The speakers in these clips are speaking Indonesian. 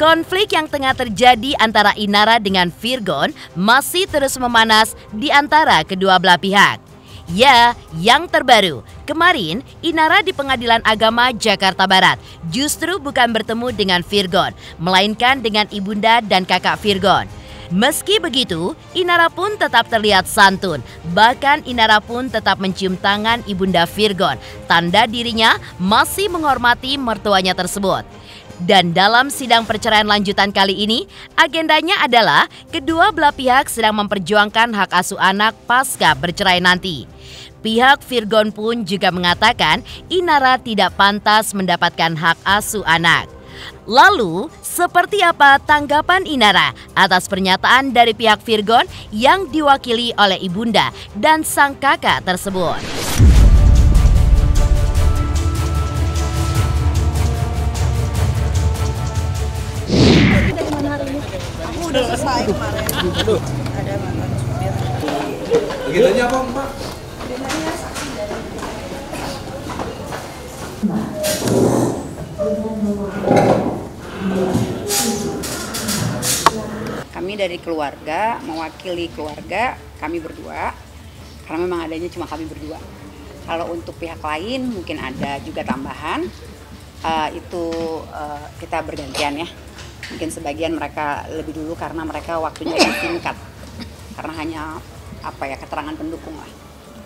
Konflik yang tengah terjadi antara Inara dengan Virgoun masih terus memanas di antara kedua belah pihak. Ya, yang terbaru, kemarin Inara di Pengadilan Agama Jakarta Barat justru bukan bertemu dengan Virgoun, melainkan dengan Ibunda dan kakak Virgoun. Meski begitu, Inara pun tetap terlihat santun, bahkan Inara pun tetap mencium tangan Ibunda Virgoun, tanda dirinya masih menghormati mertuanya tersebut. Dan dalam sidang perceraian lanjutan kali ini, agendanya adalah kedua belah pihak sedang memperjuangkan hak asuh anak pasca bercerai nanti. Pihak Virgoun pun juga mengatakan Inara tidak pantas mendapatkan hak asuh anak. Lalu, seperti apa tanggapan Inara atas pernyataan dari pihak Virgoun yang diwakili oleh Ibunda dan sang kakak tersebut? Aku udah selesai kemarin. Ada mantan supir. Begitunya apa, Mbak? Begitunya saksi dari kami dari keluarga, mewakili keluarga kami berdua, karena memang adanya cuma kami berdua. Kalau untuk pihak lain mungkin ada juga tambahan, itu kita bergantian ya. Mungkin sebagian mereka lebih dulu karena mereka waktunya singkat, karena hanya keterangan pendukung lah.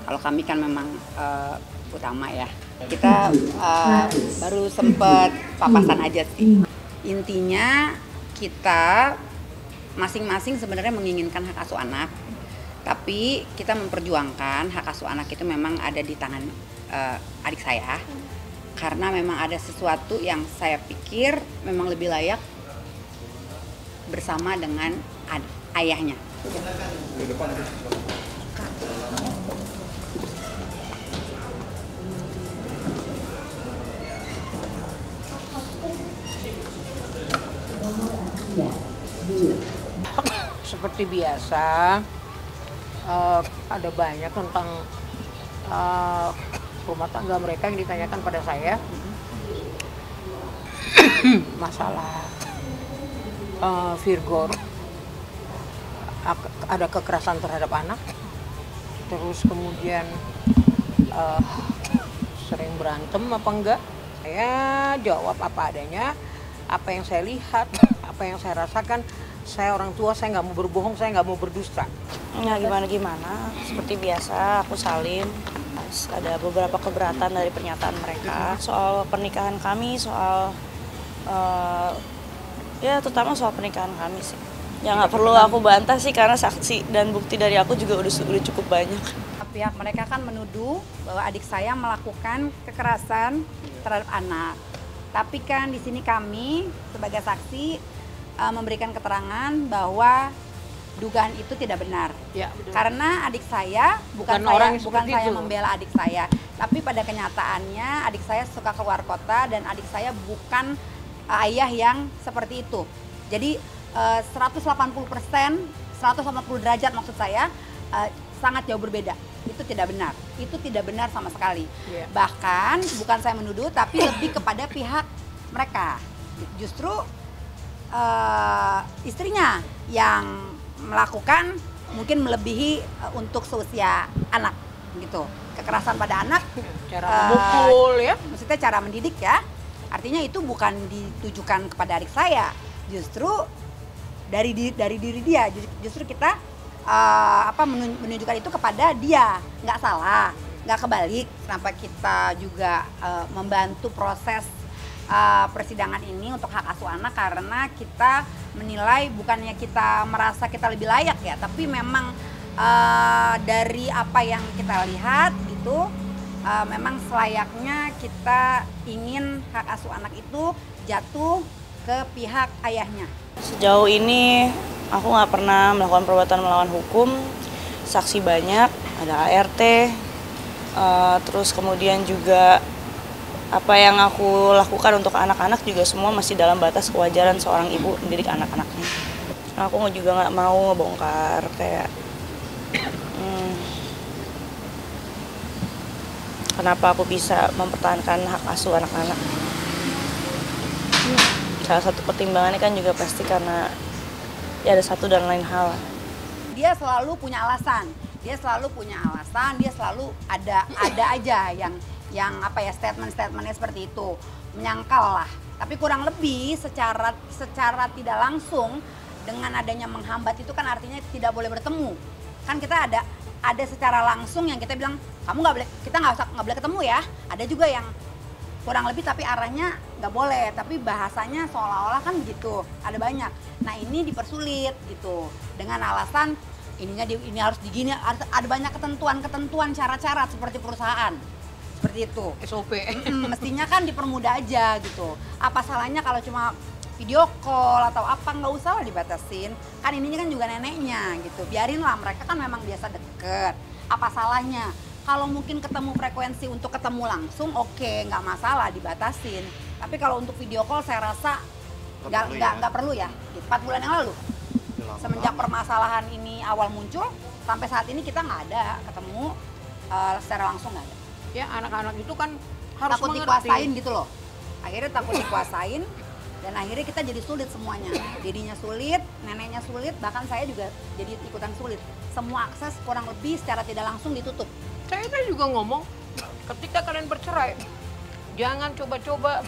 Kalau kami kan memang utama ya. Kita baru sempat papasan aja sih. Intinya kita masing-masing sebenarnya menginginkan hak asuh anak, tapi kita memperjuangkan hak asuh anak itu memang ada di tangan adik saya, karena memang ada sesuatu yang saya pikir memang lebih layak bersama dengan ayahnya. Seperti biasa, ada banyak tentang rumah tangga mereka yang ditanyakan pada saya. Masalah Virgoun, ada kekerasan terhadap anak, terus kemudian sering berantem apa enggak. Saya jawab apa adanya, apa yang saya lihat, apa yang saya rasakan. Saya orang tua, saya nggak mau berbohong, saya nggak mau berdusta. Nggak gimana-gimana, seperti biasa aku salin. Ada beberapa keberatan dari pernyataan mereka soal pernikahan kami, soal ya terutama soal pernikahan kami sih. Ya nggak perlu aku bantah sih, karena saksi dan bukti dari aku juga udah cukup banyak. Pihak mereka kan menuduh bahwa adik saya melakukan kekerasan terhadap anak. Tapi kan di sini kami sebagai saksi memberikan keterangan bahwa dugaan itu tidak benar. Ya, karena adik saya bukan saya membela adik saya, tapi pada kenyataannya adik saya suka keluar kota dan adik saya bukan ayah yang seperti itu. Jadi 180 derajat maksud saya sangat jauh berbeda. Itu tidak benar. Itu tidak benar sama sekali. Yeah. Bahkan bukan saya menuduh, tapi lebih kepada pihak mereka. Justru istrinya yang melakukan mungkin melebihi untuk seusia anak gitu. Kekerasan pada anak, cara memukul ya. Maksudnya cara mendidik ya. Artinya itu bukan ditujukan kepada adik saya, justru dari diri dia. Justru kita menunjukkan itu kepada dia, nggak salah, nggak kebalik. Kenapa kita juga membantu proses persidangan ini untuk hak asuh anak, karena kita menilai bukannya kita merasa kita lebih layak ya, tapi memang dari apa yang kita lihat gitu. Memang selayaknya kita ingin hak asuh anak itu jatuh ke pihak ayahnya. Sejauh ini aku nggak pernah melakukan perbuatan melawan hukum. Saksi banyak, ada ART, terus kemudian juga apa yang aku lakukan untuk anak-anak juga semua masih dalam batas kewajaran seorang ibu mendidik anak-anaknya. Aku juga nggak mau ngebongkar kayak kenapa aku bisa mempertahankan hak asuh anak-anak. Salah satu pertimbangannya kan juga pasti karena ya ada satu dan lain hal. Dia selalu punya alasan. Dia selalu ada aja yang apa ya, statement-statementnya seperti itu. Menyangkal lah. Tapi kurang lebih secara tidak langsung dengan adanya menghambat itu kan artinya tidak boleh bertemu. Kan kita ada secara langsung yang kita bilang kamu nggak boleh, kita nggak boleh ketemu ya. Ada juga yang kurang lebih tapi arahnya nggak boleh, tapi bahasanya seolah-olah kan gitu, ada banyak. Nah ini dipersulit gitu dengan alasan ininya ini harus digini, ada banyak ketentuan-ketentuan, syarat-syarat seperti perusahaan, seperti itu. SOP. Mestinya kan dipermudah aja gitu. Apa salahnya kalau cuma video call atau apa, nggak usah lah dibatasin. Kan ininya kan juga neneknya gitu, biarinlah mereka kan memang biasa deket. Apa salahnya? Kalau mungkin ketemu frekuensi untuk ketemu langsung, oke, nggak masalah dibatasin. Tapi kalau untuk video call saya rasa nggak perlu ya. 4 bulan yang lalu, semenjak permasalahan ini awal muncul, sampai saat ini kita nggak ada ketemu secara langsung, nggak ada. Ya anak-anak itu kan harus takut dikuasain gitu loh. Akhirnya takut dikuasain dan akhirnya kita jadi sulit semuanya. Jadinya sulit, neneknya sulit, bahkan saya juga jadi ikutan sulit. Semua akses kurang lebih secara tidak langsung ditutup. Saya juga ngomong, ketika kalian bercerai, jangan coba-coba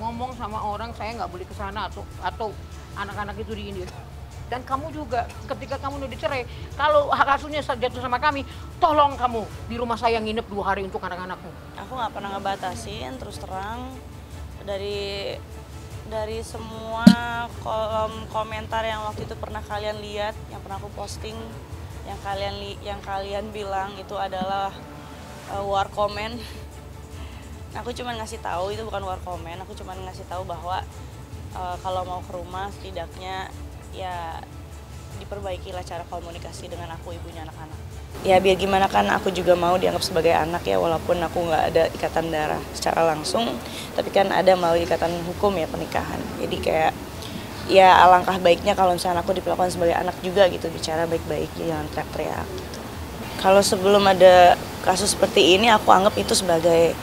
ngomong sama orang saya nggak boleh kesana atau anak-anak itu diindir. Dan kamu juga, ketika kamu udah dicerai, kalau hak asuhnya jatuh sama kami, tolong kamu di rumah saya nginep 2 hari untuk anak-anakmu. Aku nggak pernah ngebatasin, terus terang dari semua kolom komentar yang waktu itu pernah kalian lihat, yang pernah aku posting. Yang kalian bilang itu adalah war comment. Aku cuma ngasih tahu itu bukan war comment. Aku cuma ngasih tahu bahwa kalau mau ke rumah setidaknya ya diperbaikilah cara komunikasi dengan aku, ibunya anak-anak. Ya biar gimana kan aku juga mau dianggap sebagai anak ya, walaupun aku nggak ada ikatan darah secara langsung, tapi kan ada melalui ikatan hukum ya, pernikahan. Jadi kayak ya alangkah baiknya kalau misalnya aku diperlakukan sebagai anak juga gitu, bicara baik-baik, jangan teriak-teriak gitu. Kalau sebelum ada kasus seperti ini, aku anggap itu sebagai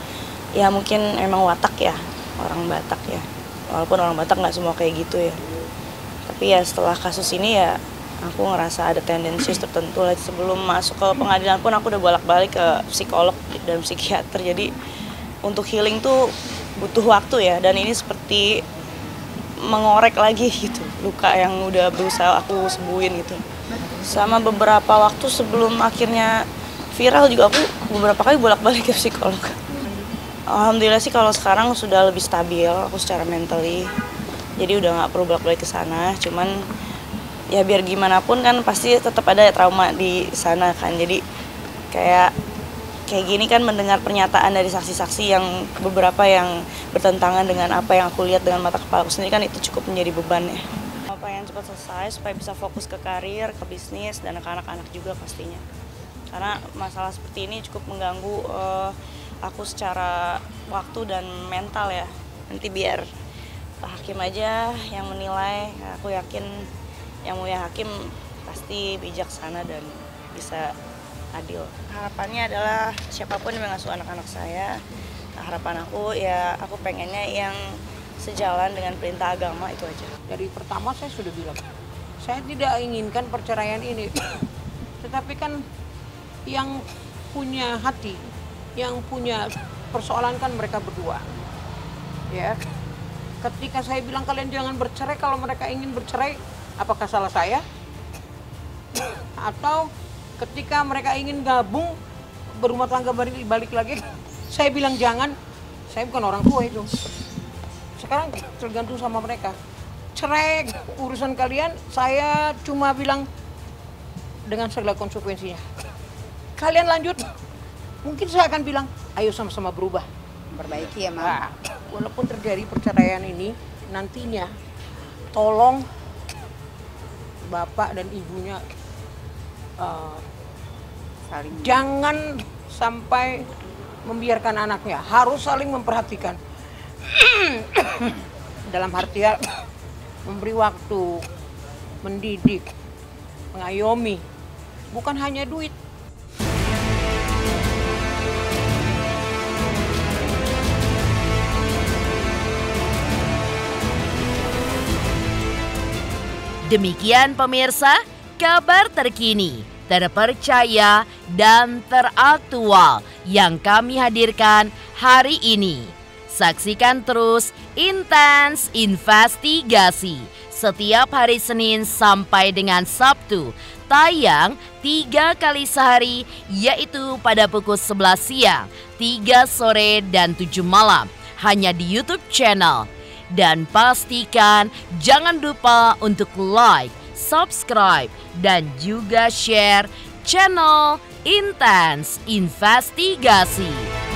ya mungkin emang watak ya, orang Batak ya. Walaupun orang Batak nggak semua kayak gitu ya. Tapi ya setelah kasus ini ya aku ngerasa ada tendensi tertentu lah. Sebelum masuk ke pengadilan pun aku udah bolak-balik ke psikolog dan psikiater. Jadi untuk healing tuh butuh waktu ya, dan ini seperti mengorek lagi gitu luka yang udah berusaha aku sembuhin gitu. Sama beberapa waktu sebelum akhirnya viral juga aku beberapa kali bolak-balik ke psikolog. Alhamdulillah sih kalau sekarang sudah lebih stabil aku secara mentally. Jadi udah nggak perlu bolak-balik ke sana. Cuman ya biar gimana pun kan pasti tetap ada ya trauma di sana kan. Jadi kayak gini kan, mendengar pernyataan dari saksi-saksi yang beberapa yang bertentangan dengan apa yang aku lihat dengan mata kepala aku sendiri kan, itu cukup menjadi beban ya. Pengen cepat selesai supaya bisa fokus ke karir, ke bisnis, dan ke anak-anak juga pastinya. Karena masalah seperti ini cukup mengganggu aku secara waktu dan mental ya. Nanti biar Pak Hakim aja yang menilai. Aku yakin yang mulia Hakim pasti bijaksana dan bisa adil. Harapannya adalah siapapun yang mengasuh anak-anak saya, harapan aku ya aku pengennya yang sejalan dengan perintah agama, itu aja. Dari pertama saya sudah bilang, saya tidak inginkan perceraian ini. Tetapi kan yang punya hati, yang punya persoalan kan mereka berdua. Ya. Ketika saya bilang kalian jangan bercerai, kalau mereka ingin bercerai, apakah salah saya? Atau ketika mereka ingin gabung, berumah tangga balik lagi, saya bilang jangan, saya bukan orang tua itu. Sekarang tergantung sama mereka. Cerai, urusan kalian, saya cuma bilang dengan segala konsekuensinya. Kalian lanjut, mungkin saya akan bilang, ayo sama-sama berubah. Perbaiki ya, Ma. Walaupun terjadi perceraian ini, nantinya tolong bapak dan ibunya, jangan sampai membiarkan anaknya, harus saling memperhatikan. Dalam artian memberi waktu, mendidik, mengayomi, bukan hanya duit. Demikian pemirsa, kabar terkini, terpercaya, dan teraktual yang kami hadirkan hari ini. Saksikan terus Intens Investigasi setiap hari Senin sampai dengan Sabtu, tayang 3 kali sehari, yaitu pada pukul 11 siang, 3 sore, dan 7 malam, hanya di YouTube channel. Dan pastikan jangan lupa untuk like, subscribe, dan juga share channel Intens Investigasi.